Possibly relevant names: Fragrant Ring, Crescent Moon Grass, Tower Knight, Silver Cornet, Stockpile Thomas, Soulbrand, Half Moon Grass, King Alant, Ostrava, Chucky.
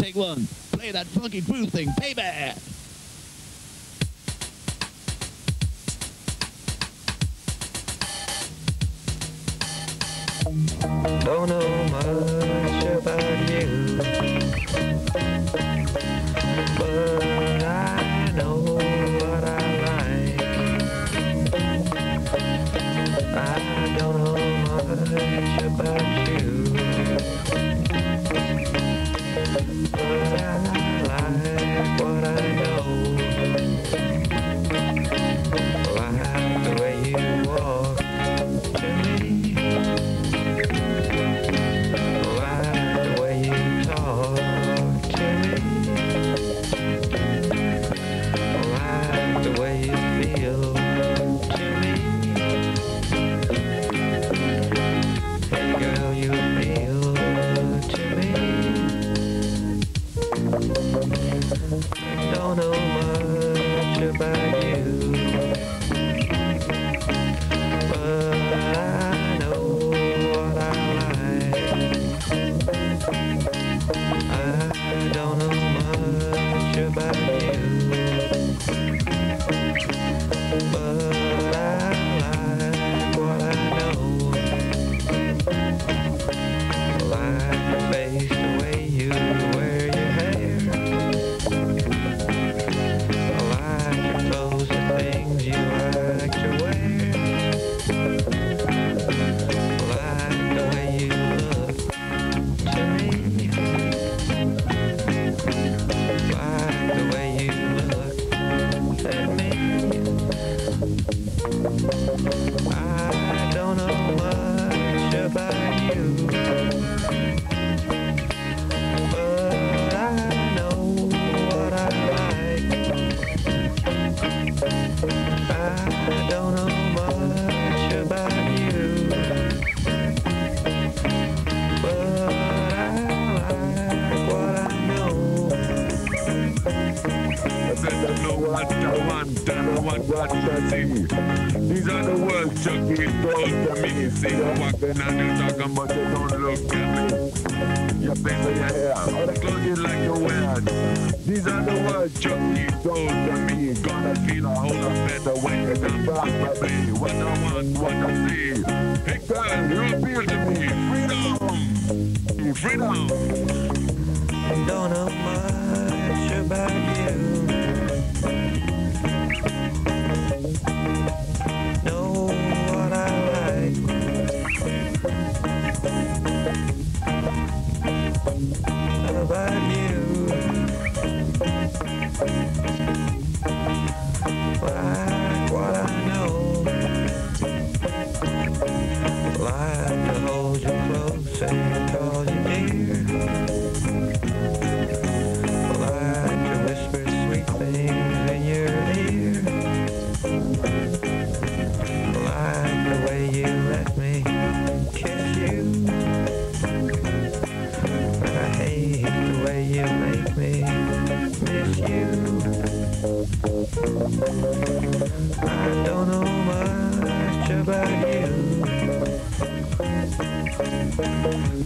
take one. Play that funky groove thing, baby. Don't know much about you, but I know what I like. I don't know much about you, but I like what I know. Like the way you walk to me, like the way you talk to me, like the way you feel to me. Hey girl, you feel to me. I don't know much about you, but I know what I like. I don't know much about you, but I like what I know. Like the face, the way you wear your hair. Like your clothes, the things you like to wear. Like the way you look to me, like the way you look at me. I don't know much about you, but I know what I like. I don't know much about you, but I like what I know. These are the words Chucky told to me. See, you're walking and you're talking, but you don't look at me. Your face or your hair, all the clothes you like to wear. These are the words Chucky told to me. Gonna feel a whole lot better when you're done properly. What I want, what I see. Hey girl, you appeal to me. Freedom, freedom. I don't know much about you. Know what I like. About you. Like what I know. Like to hold you close and call you dear. You make me miss you. I don't know much about you.